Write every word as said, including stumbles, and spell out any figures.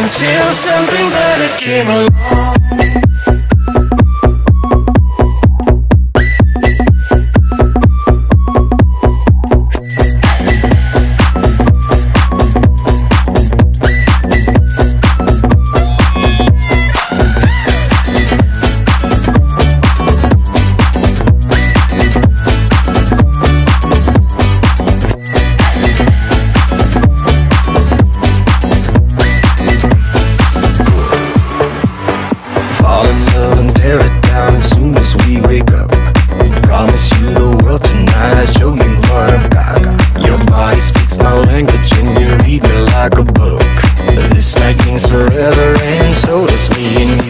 until something better came along. Forever, and so does me and you.